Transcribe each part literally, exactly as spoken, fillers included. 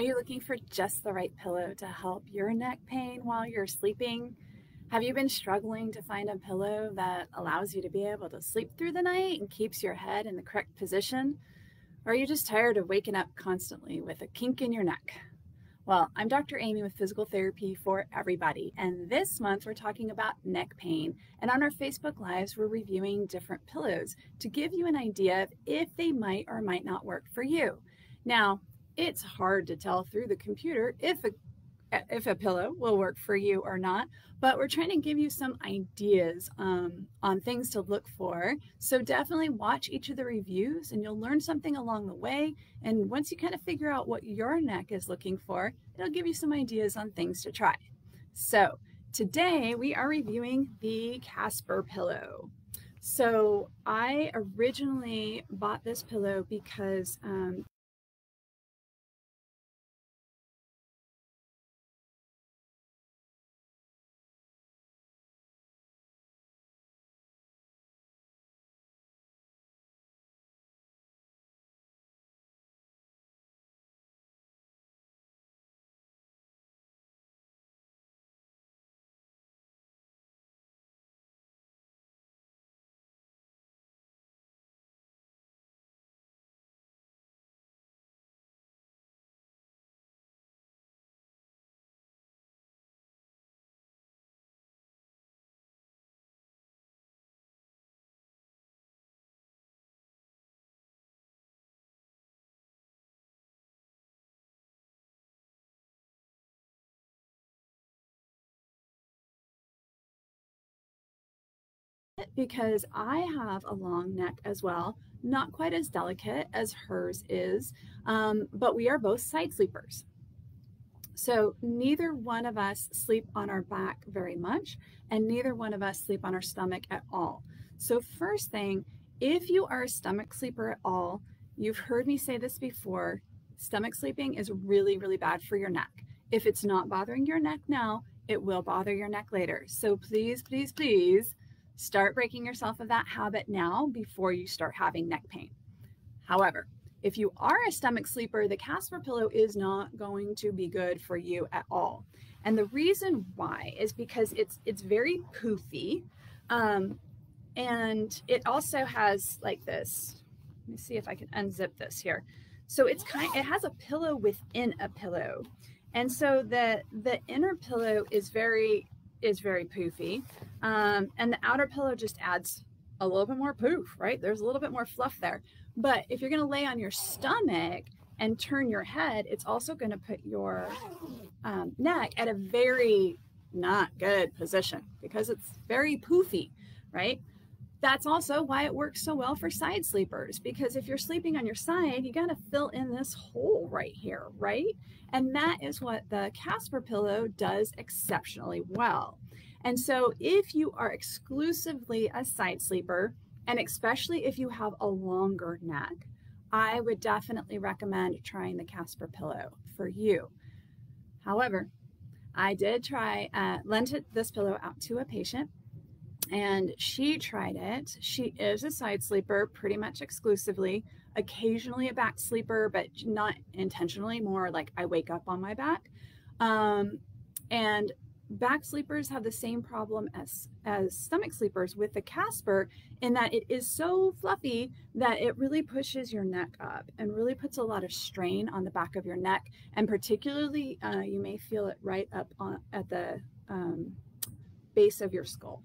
Are you looking for just the right pillow to help your neck pain while you're sleeping? Have you been struggling to find a pillow that allows you to be able to sleep through the night and keeps your head in the correct position? Or are you just tired of waking up constantly with a kink in your neck? Well, I'm Doctor Amy with Physical Therapy for Everybody, and this month we're talking about neck pain. And on our Facebook Lives, we're reviewing different pillows to give you an idea of if they might or might not work for you. Now, it's hard to tell through the computer if a, if a pillow will work for you or not, but we're trying to give you some ideas um, on things to look for. So definitely watch each of the reviews and you'll learn something along the way. And once you kind of figure out what your neck is looking for, it'll give you some ideas on things to try. So today we are reviewing the Casper pillow. So I originally bought this pillow because um, because I have a long neck as well, not quite as delicate as hers is, um, but we are both side sleepers. So neither one of us sleep on our back very much, and neither one of us sleep on our stomach at all. So first thing, if you are a stomach sleeper at all, you've heard me say this before, stomach sleeping is really, really bad for your neck. If it's not bothering your neck now, it will bother your neck later. So please, please, please, start breaking yourself of that habit now before you start having neck pain. However, if you are a stomach sleeper, the Casper pillow is not going to be good for you at all. And the reason why is because it's it's very poofy, um, and it also has like this. Let me see if I can unzip this here. So it's kind. It has a pillow within a pillow, and so the the inner pillow is very is very poofy. Um, and the outer pillow just adds a little bit more poof, right? There's a little bit more fluff there. But if you're going to lay on your stomach and turn your head, it's also going to put your um, neck at a very not good position because it's very poofy, right? That's also why it works so well for side sleepers, because if you're sleeping on your side, you got to fill in this hole right here, right? And that is what the Casper pillow does exceptionally well. And so if you are exclusively a side sleeper, and especially if you have a longer neck, I would definitely recommend trying the Casper pillow for you. However, I did try, uh, lent this pillow out to a patient and she tried it. She is a side sleeper pretty much exclusively, occasionally a back sleeper, but not intentionally, more like I wake up on my back. Um, and Back sleepers have the same problem as, as stomach sleepers with the Casper in that it is so fluffy that it really pushes your neck up and really puts a lot of strain on the back of your neck. And particularly, uh, you may feel it right up on, at the um, base of your skull.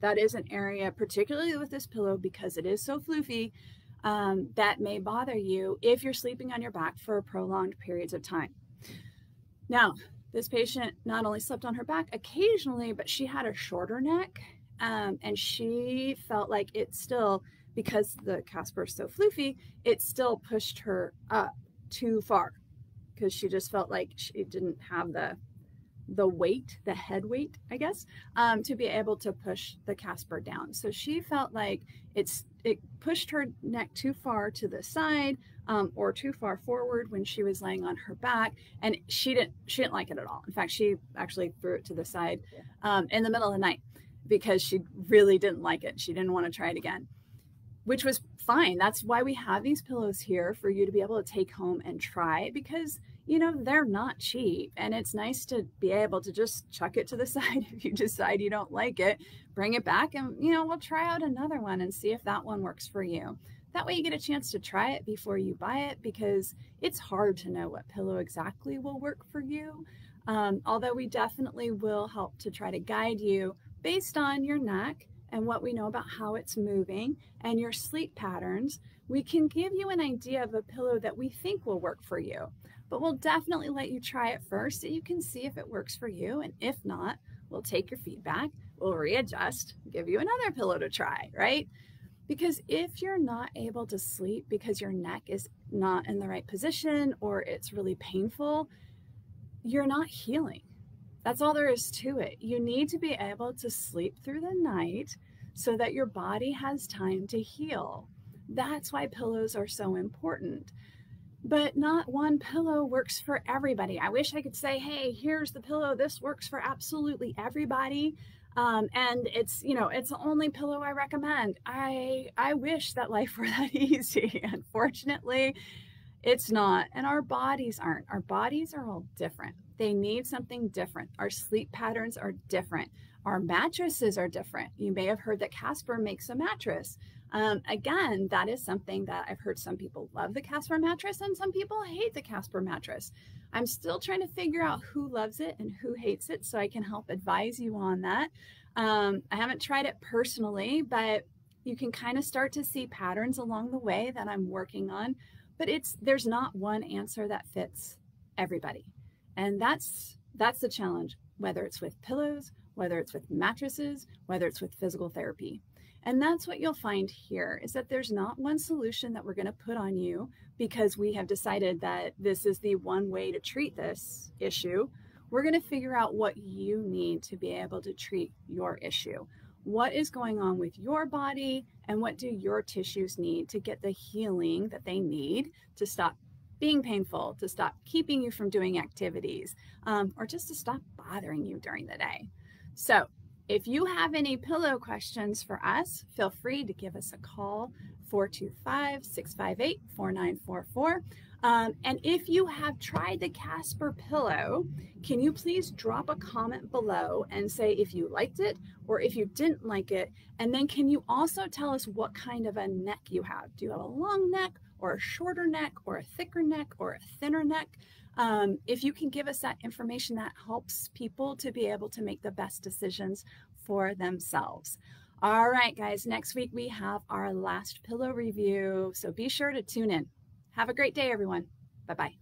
That is an area, particularly with this pillow, because it is so floofy, um, that may bother you if you're sleeping on your back for prolonged periods of time. Now, this patient not only slept on her back occasionally, but she had a shorter neck, um, and she felt like it still, because the Casper is so floofy, it still pushed her up too far because she just felt like she didn't have the, the weight, the head weight, I guess, um, to be able to push the Casper down. So she felt like it's, it pushed her neck too far to the side, Um, or too far forward when she was laying on her back, and she didn't she didn't like it at all. In fact, she actually threw it to the side um, in the middle of the night because she really didn't like it. She didn't want to try it again, which was fine. That's why we have these pillows here for you to be able to take home and try, because you know, they're not cheap, and it's nice to be able to just chuck it to the side. If you decide you don't like it, bring it back and, you know, we'll try out another one and see if that one works for you. That way you get a chance to try it before you buy it, because it's hard to know what pillow exactly will work for you. Um, although we definitely will help to try to guide you based on your neck and what we know about how it's moving and your sleep patterns. We can give you an idea of a pillow that we think will work for you. But we'll definitely let you try it first so you can see if it works for you. And if not, we'll take your feedback, we'll readjust, give you another pillow to try, right? Because if you're not able to sleep because your neck is not in the right position or it's really painful, you're not healing. That's all there is to it. You need to be able to sleep through the night so that your body has time to heal. That's why pillows are so important. But not one pillow works for everybody. I wish I could say, hey, here's the pillow. This works for absolutely everybody. Um, and it's, you know, it's the only pillow I recommend. I, I wish that life were that easy. Unfortunately, it's not. And our bodies aren't. Our bodies are all different. They need something different. Our sleep patterns are different. Our mattresses are different. You may have heard that Casper makes a mattress. Um, again, that is something that I've heard some people love the Casper mattress and some people hate the Casper mattress. I'm still trying to figure out who loves it and who hates it so I can help advise you on that. Um, I haven't tried it personally, but you can kind of start to see patterns along the way that I'm working on, but it's, there's not one answer that fits everybody. And that's, that's the challenge, whether it's with pillows, whether it's with mattresses, whether it's with physical therapy. And that's what you'll find here, is that there's not one solution that we're going to put on you because we have decided that this is the one way to treat this issue. We're going to figure out what you need to be able to treat your issue. What is going on with your body, and what do your tissues need to get the healing that they need to stop being painful, to stop keeping you from doing activities, um, or just to stop bothering you during the day. So if you have any pillow questions for us, feel free to give us a call, four two five, six five eight, four nine four four. Um, and if you have tried the Casper pillow, can you please drop a comment below and say if you liked it or if you didn't like it? And then can you also tell us what kind of a neck you have? Do you have a long neck or a shorter neck or a thicker neck or a thinner neck? Um, if you can give us that information, that helps people to be able to make the best decisions for themselves. All right, guys, next week we have our last pillow review, so be sure to tune in. Have a great day, everyone. Bye-bye.